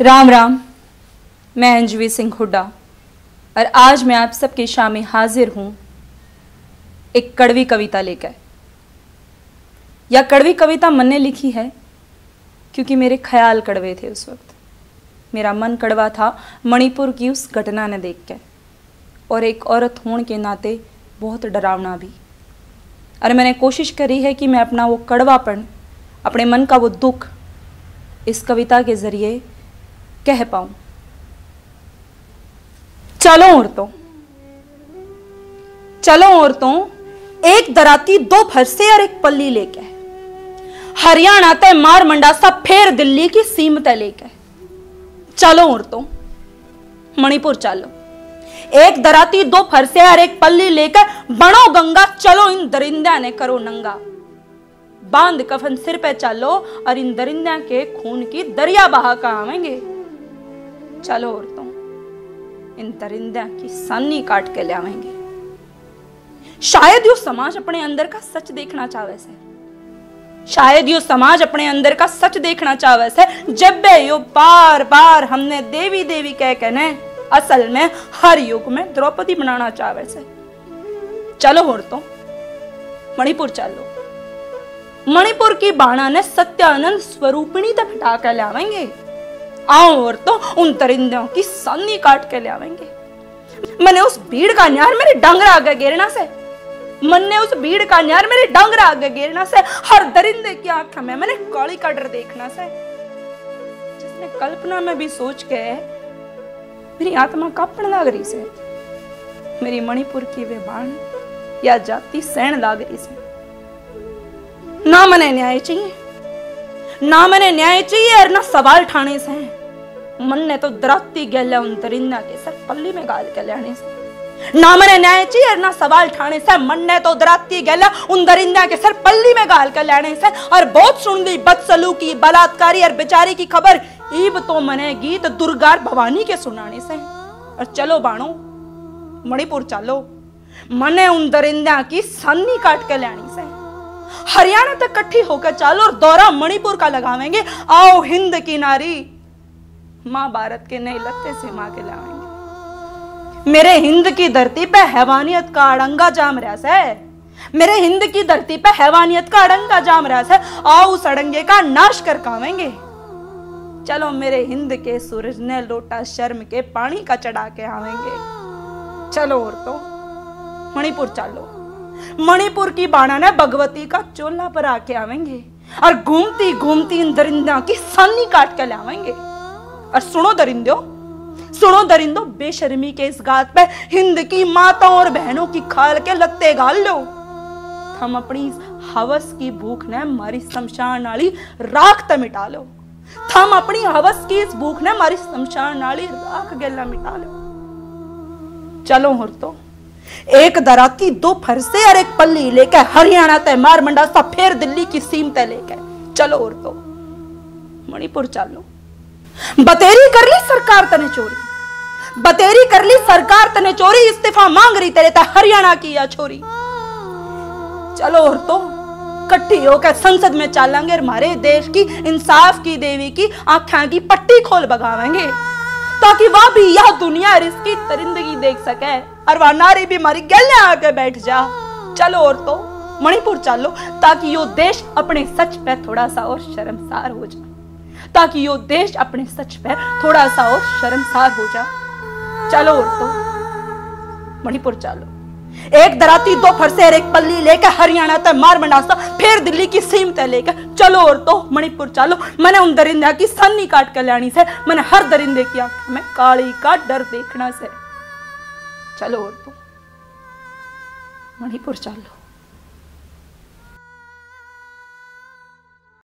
राम राम, मैं अंजवी सिंह हुड्डा और आज मैं आप सबके सामने हाजिर हूँ एक कड़वी कविता लेकर। यह कड़वी कविता मैंने लिखी है क्योंकि मेरे ख्याल कड़वे थे। उस वक्त मेरा मन कड़वा था मणिपुर की उस घटना ने देख कर, और एक औरत होने के नाते बहुत डरावना भी। और मैंने कोशिश करी है कि मैं अपना वो कड़वापन, अपने मन का वो दुख इस कविता के ज़रिए कह पाऊँ। चलो औरतों, एक दराती दो फरसे और एक पल्ली लेके, हरियाणा तय मार मांडसा फेर दिल्ली की सीम तय लेके। चलो औरतों, मणिपुर चलो, एक दराती दो फरसे और एक पल्ली लेकर बनो गंगा। चलो इन दरिंदा ने करो नंगा, बांध कफन सिर पे चलो और इन दरिंदा के खून की दरिया बहा का आवेंगे। चलो औरतों, इन दरिंदा की सानी काट के ले आवेंगे। शायद यो समाज अपने अंदर का सच देखना चाहे से, शायद यो समाज अपने अंदर का सच देखना चाहे से। जब यो बार बार हमने देवी देवी कह कहने असल में हर युग में द्रौपदी बनाना चाहे से। चलो औरतों, मणिपुर चलो, मणिपुर की बाणा ने सत्यानंद स्वरूपिणी तक हटा कर ले आवेंगे। आओ औरतों, उन दरिंदों की सानी काट के ले आवेंगे। मैंने उस भीड़ का न्यार मेरे डांगरा आगे घेरना से, मैंने उस भीड़ का न्यार मेरे डांगरा आगे घेरना से। हर दरिंदे की आंख में मैंने काली का डर देखना से, जिसने कल्पना में भी सोच के मेरी आत्मा कांपण लाग रही से। मेरी मणिपुर की वे बाण या जाति सहन लाग रही से। ना मैंने न्याय चाहिए, ना मैंने न्याय चाहिए और ना सवाल ठाने से। मन ने तो दराती गैला उन दरिंदा के सर पल्ली में गाल के लाने से। ना मैंने न्याय चाहिए और ना सवाल ठाने से। मन ने तो दराती गैला उन दरिंदा के सर पल्ली में गाल के लाने से। और बहुत सुन ली बदसलूकी, बलात्कारी और बेचारी की खबर। ईब तो मने गीत दुर्गार भवानी के सुनाने से। और चलो बाणो, मणिपुर चलो, मने उन दरिंदा की सन्नी काट के लानी से। हरियाणा तक इकट्ठी होकर चलो और दौरा मणिपुर का लगावेंगे। आओ हिंद की नारी, माँ भारत के नए लत्ते से माँ के लावेंगे। मेरे हिंद की धरती पे हैवानियत का अड़ंगा जाम रहा से, मेरे हिंद की धरती पे हैवानियत का अड़ंगा जाम रहा से। आओ उस अड़ंगे का नाश कर कावेंगे। चलो मेरे हिंद के सूरज ने लोटा शर्म के पानी का चढ़ा के आवेंगे। चलो औरतों, मणिपुर चलो, मणिपुर की बाणा ने भगवती का चोला पर आके आवेंगे। और घूमती घूमती इन दरिंदों की सानी काट के लावेंगे। और सुनो दरिंदो, बेशर्मी के इस गात पे हिंद की माताओं और बहनों की खाल के लत्ते गाल लो। हम अपनी हवस की भूख ने मारी शमशान वाली राख त मिटा लो। हम अपनी हवस की इस भूख ने मारी शमशान नाली राख गैला मिटा लो। चलो औरतों, एक दराती दो फरसे और एक पल्ली लेकर हरियाणा तय मार मांडसा फेर दिल्ली की सीम तय लेकर। चलो औरतों, मणिपुर चलो। बतेरी कर ली सरकार तने चोरी, बतेरी कर ली सरकार तने चोरी। इस्तीफा मांग रही तेरे तय हरियाणा की या छोरी। चलो औरतों, कट्ठी होकर संसद में चलेंगे और हमारे देश की इंसाफ की देवी की आँखों की पट्टी खोल बगावेंगे, ताकि वह भी यह दुनिया और इसकी तरिंदगी देख सके और वह नारी भी हमारी गले आके बैठ जा। चलो औरतों, मणिपुर चलो, ताकि यो देश अपने सच पे थोड़ा सा और शर्मसार हो जा, ताकि यो देश अपने सच पे थोड़ा सा और शर्मसार हो जा। चलो औरतों, मणिपुर चलो, एक दराती दो फरसे और एक पल्ली लेकर हरियाणा तक मार मांडसा फिर दिल्ली की सीम तक लेकर। चलो औरतों, मणिपुर चलो, मैंने उन दरिंदा की सन्नी काट कर लानी से। मैंने हर दरिंदे की आंख में काली का डर देखना से। चलो औरतों, मणिपुर चलो।